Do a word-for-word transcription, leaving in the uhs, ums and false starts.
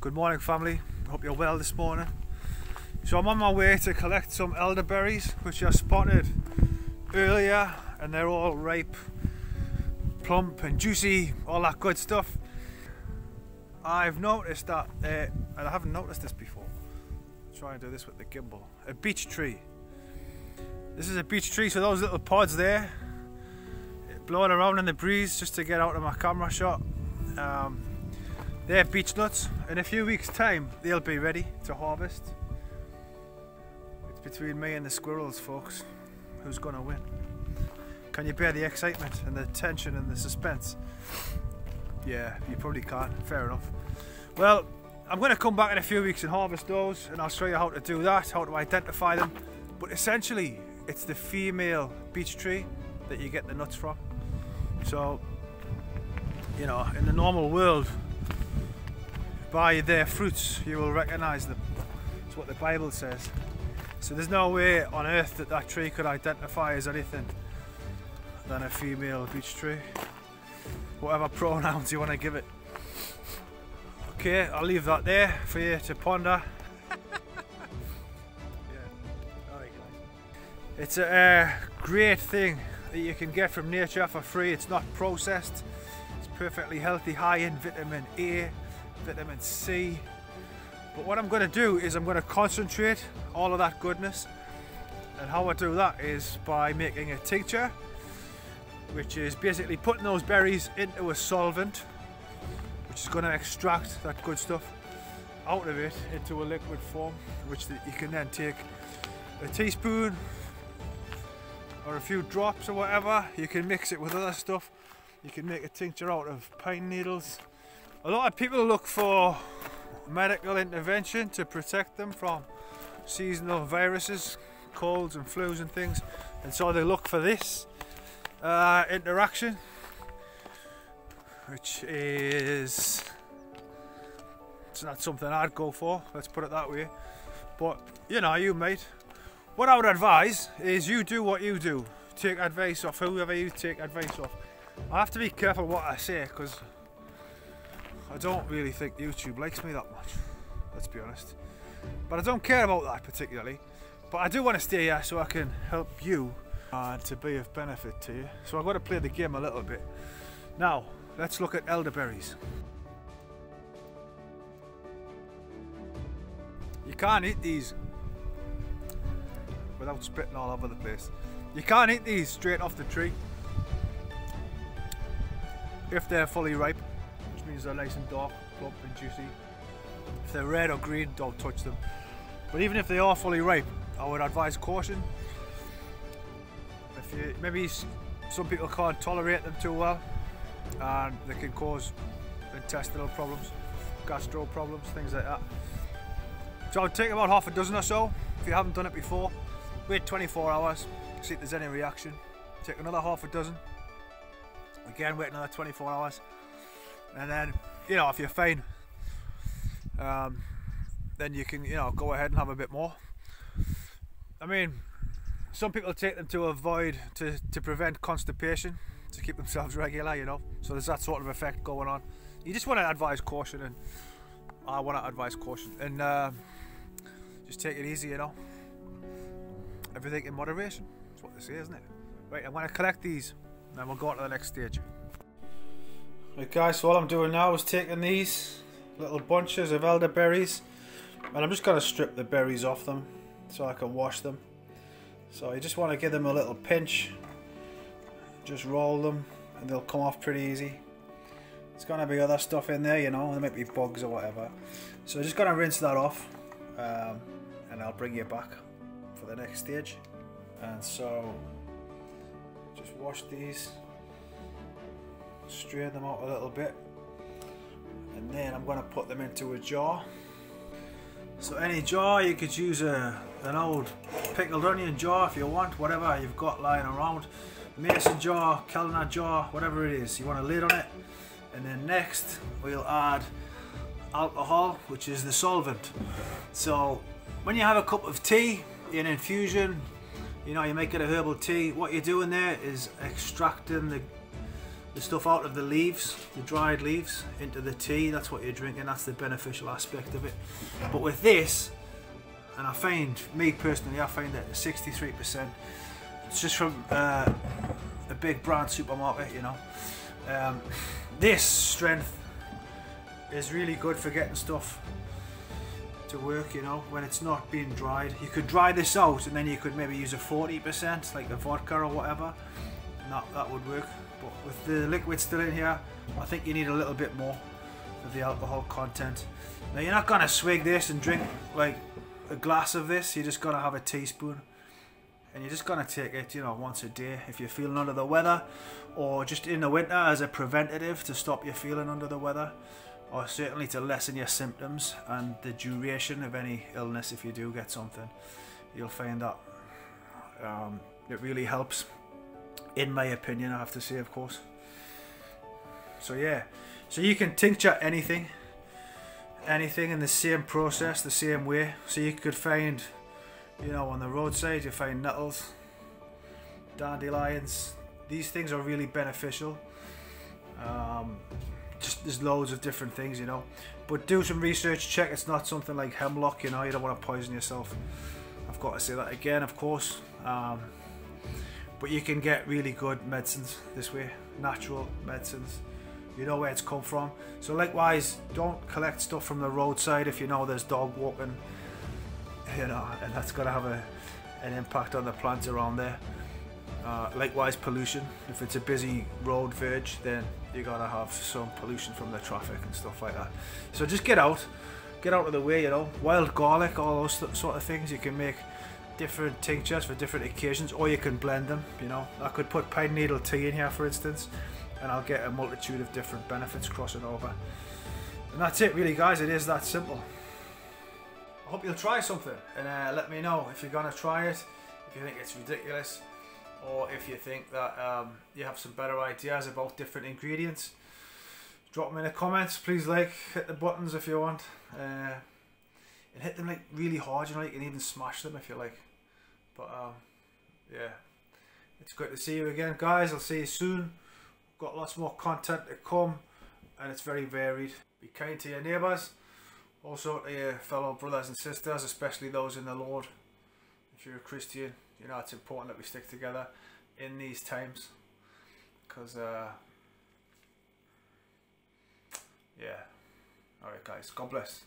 Good morning, family. Hope you're well this morning. So I'm on my way to collect some elderberries, which I spotted earlier, and they're all ripe, plump and juicy, all that good stuff. I've noticed that, uh, and I haven't noticed this before, I'll try and do this with the gimbal, a beech tree. This is a beech tree, so those little pods there, blowing around in the breeze just to get out of my camera shot. Um, They're beech nuts. In a few weeks' time, they'll be ready to harvest. It's between me and the squirrels, folks. Who's gonna win? Can you bear the excitement and the tension and the suspense? Yeah, you probably can't. Fair enough. Well, I'm gonna come back in a few weeks and harvest those, and I'll show you how to do that, how to identify them. But essentially, it's the female beech tree that you get the nuts from. So, you know, in the normal world, by their fruits you will recognize them. That's what the Bible says. So there's no way on earth that that tree could identify as anything than a female beech tree, whatever pronouns you want to give it. Okay, I'll leave that there for you to ponder. Yeah. All right, guys. It's a uh, great thing that you can get from nature for free. It's not processed. It's perfectly healthy, high in vitamin A, vitamin C. But what I'm going to do is I'm going to concentrate all of that goodness, and how I do that is by making a tincture, which is basically putting those berries into a solvent which is going to extract that good stuff out of it into a liquid form, which you can then take a teaspoon or a few drops or whatever. You can mix it with other stuff. You can make a tincture out of pine needles. A lot of people look for medical intervention to protect them from seasonal viruses, colds and flus and things, and so they look for this uh, interaction, which is, it's not something I'd go for, let's put it that way, but you know, you might. What I would advise is you do what you do, take advice off whoever you take advice off. I have to be careful what I say, because I don't really think YouTube likes me that much, let's be honest. But I don't care about that particularly. But I do want to stay here so I can help you and to be of benefit to you. So I've got to play the game a little bit. Now, let's look at elderberries. You can't eat these without spitting all over the place. You can't eat these straight off the tree if they're fully ripe. Means they're nice and dark, plump and juicy. If they're red or green, don't touch them. But even if they are fully ripe, I would advise caution. If you, maybe some people can't tolerate them too well, and they can cause intestinal problems, gastro problems, things like that. So I would take about half a dozen or so. If you haven't done it before, wait twenty-four hours, see if there's any reaction. Take another half a dozen. Again, wait another twenty-four hours. And then, you know, if you're fine, um, then you can, you know, go ahead and have a bit more. I mean, some people take them to avoid, to, to prevent constipation, to keep themselves regular, you know. So there's that sort of effect going on. You just want to advise caution, and I want to advise caution. And uh, just take it easy, you know. Everything in moderation. That's what they say, isn't it? Right, I'm going to collect these, and then we'll go on to the next stage. Right, guys, so all I'm doing now is taking these little bunches of elderberries, and I'm just going to strip the berries off them so I can wash them. So you just want to give them a little pinch, just roll them, and they'll come off pretty easy. There's going to be other stuff in there, you know, there might be bugs or whatever. So I'm just going to rinse that off, um, and I'll bring you back for the next stage. And so just wash these. Strain them out a little bit, and then I'm going to put them into a jar. So any jar, you could use a, an old pickled onion jar if you want, whatever you've got lying around, mason jar, Kellner jar, whatever it is, you want a lid on it. And then next we'll add alcohol, which is the solvent. So when you have a cup of tea, an infusion, you know, you make it a herbal tea, what you're doing there is extracting the the stuff out of the leaves, the dried leaves, into the tea. That's what you're drinking. That's the beneficial aspect of it. But with this, and I find, me personally, I find that sixty-three percent, it's just from uh, a big brand supermarket, you know. Um, this strength is really good for getting stuff to work, you know, when it's not being dried. You could dry this out and then you could maybe use a forty percent, like a vodka or whatever, and that, that would work. But with the liquid still in here, I think you need a little bit more of the alcohol content. Now, you're not going to swig this and drink like a glass of this. You're just going to have a teaspoon, and you're just going to take it, you know, once a day if you're feeling under the weather, or just in the winter as a preventative to stop you feeling under the weather, or certainly to lessen your symptoms and the duration of any illness. If you do get something, you'll find that um, it really helps, in my opinion, I have to say, of course. So yeah, so you can tincture anything, anything in the same process, the same way. So you could find, you know, on the roadside you find nettles, dandelions. These things are really beneficial. Um, Just, there's loads of different things, you know, but do some research, check it's not something like hemlock, you know, you don't want to poison yourself. I've got to say that again, of course. Um, but you can get really good medicines this way, natural medicines. You know where it's come from. So likewise, don't collect stuff from the roadside if you know there's dog walking, you know, and that's going to have a, an impact on the plants around there. Uh, likewise, pollution. If it's a busy road verge, then you gotta have some pollution from the traffic and stuff like that. So just get out, get out of the way, you know. Wild garlic, all those sort of things. You can make different tinctures for different occasions, or you can blend them, you know. I could put pine needle tea in here, for instance, and I'll get a multitude of different benefits crossing over. And that's it, really, guys. It is that simple. I hope you'll try something, and uh, let me know if you're gonna try it, if you think it's ridiculous, or if you think that um, you have some better ideas about different ingredients. Drop them in the comments, please. Like, hit the buttons if you want, uh, and hit them like really hard, you know. You can even smash them if you like. But um, yeah, it's great to see you again, guys. I'll see you soon. Got lots more content to come, and it's very varied. Be kind to your neighbours, also to your fellow brothers and sisters, especially those in the Lord. If you're a Christian, you know, it's important that we stick together in these times, because, uh, yeah. All right, guys, God bless.